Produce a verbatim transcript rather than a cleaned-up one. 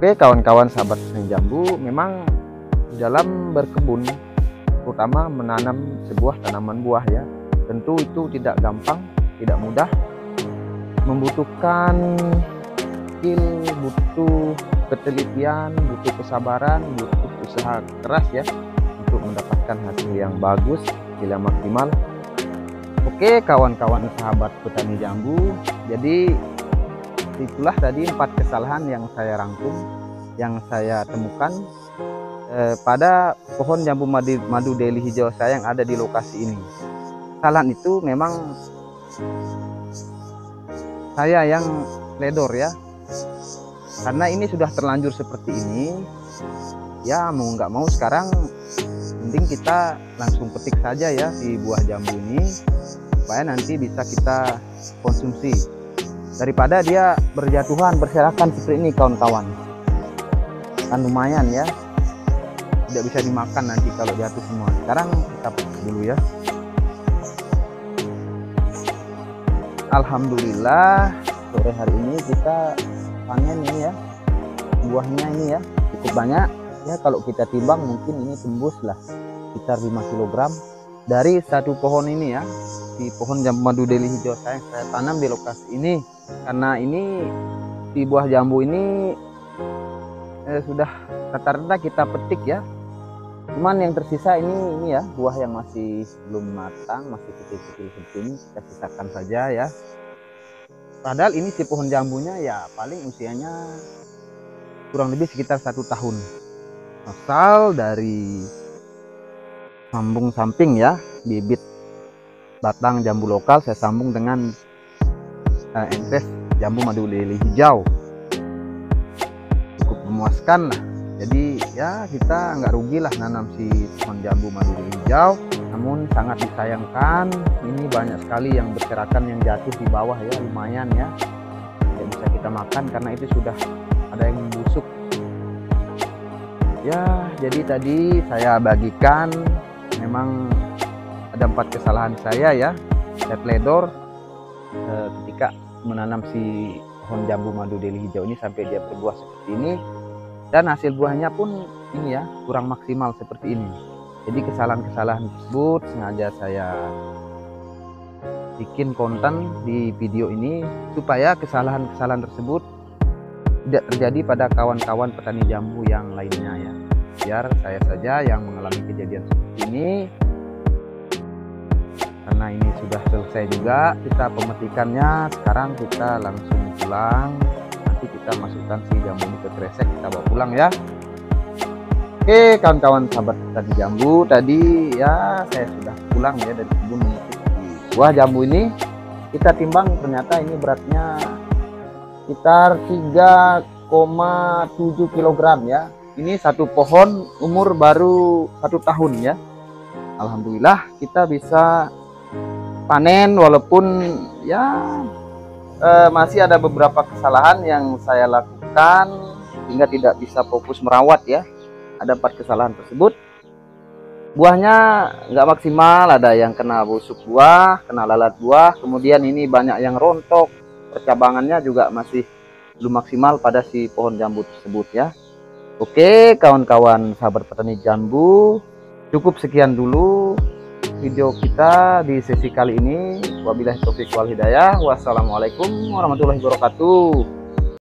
Oke kawan-kawan sahabat seni jambu, memang dalam berkebun terutama menanam sebuah tanaman buah ya, tentu itu tidak gampang, tidak mudah, membutuhkan skill, butuh ketelitian, butuh kesabaran, butuh usaha keras ya untuk mendapatkan hasil yang bagus, hasil yang maksimal. Oke kawan-kawan sahabat petani jambu, jadi itulah tadi empat kesalahan yang saya rangkum, yang saya temukan eh, pada pohon jambu madu, madu deli hijau saya yang ada di lokasi ini. Kesalahan itu memang saya yang ledor ya, karena ini sudah terlanjur seperti ini ya, mau nggak mau sekarang mending kita langsung petik saja ya si buah jambu ini supaya nanti bisa kita konsumsi, daripada dia berjatuhan, berserakan seperti ini kawan-kawan. Kan lumayan ya, tidak bisa dimakan nanti kalau jatuh semua. Sekarang kita petik dulu ya. Alhamdulillah sore hari ini kita panen ini ya, buahnya ini ya cukup banyak ya. Kalau kita timbang mungkin ini tembus lah sekitar lima kilogram dari satu pohon ini ya, di pohon jambu madu deli hijau saya yang saya tanam di lokasi ini. Karena ini di buah jambu ini eh, sudah rata-rata kita petik ya, cuman yang tersisa ini ini ya, buah yang masih belum matang, masih kecil-kecil seperti ini kita sisakan saja ya. Padahal ini si pohon jambunya ya paling usianya kurang lebih sekitar satu tahun, asal dari sambung samping ya, bibit batang jambu lokal saya sambung dengan Uh, entes jambu madu deli hijau. Cukup memuaskan lah, jadi ya kita nggak rugi lah nanam si pohon jambu madu deli hijau. Namun sangat disayangkan ini banyak sekali yang berserakan, yang jatuh di bawah ya, lumayan ya, tidak bisa kita makan karena itu sudah ada yang membusuk ya. Jadi tadi saya bagikan memang ada empat kesalahan saya ya, saya teledor ketika menanam si pohon jambu madu deli hijau ini sampai dia berbuah seperti ini, dan hasil buahnya pun ini ya kurang maksimal seperti ini. Jadi kesalahan-kesalahan tersebut sengaja saya bikin konten di video ini supaya kesalahan-kesalahan tersebut tidak terjadi pada kawan-kawan petani jambu yang lainnya ya, biar saya saja yang mengalami kejadian seperti ini. Karena ini sudah selesai juga kita pemetikannya, sekarang kita langsung pulang, nanti kita masukkan si jambu ini ke kresek, kita bawa pulang ya. Oke kawan-kawan sahabat petani jambu, tadi ya saya sudah pulang ya dari kebun memetik buah jambu ini. Kita timbang ternyata ini beratnya sekitar tiga koma tujuh kilogram ya. Ini satu pohon umur baru satu tahun ya. Alhamdulillah kita bisa panen, walaupun ya eh, masih ada beberapa kesalahan yang saya lakukan sehingga tidak bisa fokus merawat ya. Ada empat kesalahan tersebut, buahnya nggak maksimal, ada yang kena busuk buah, kena lalat buah, kemudian ini banyak yang rontok, percabangannya juga masih belum maksimal pada si pohon jambu tersebut ya. Oke kawan-kawan sahabat petani jambu, cukup sekian dulu video kita di sesi kali ini. Wabillahi taufiq wal hidayah. Wassalamualaikum warahmatullahi wabarakatuh.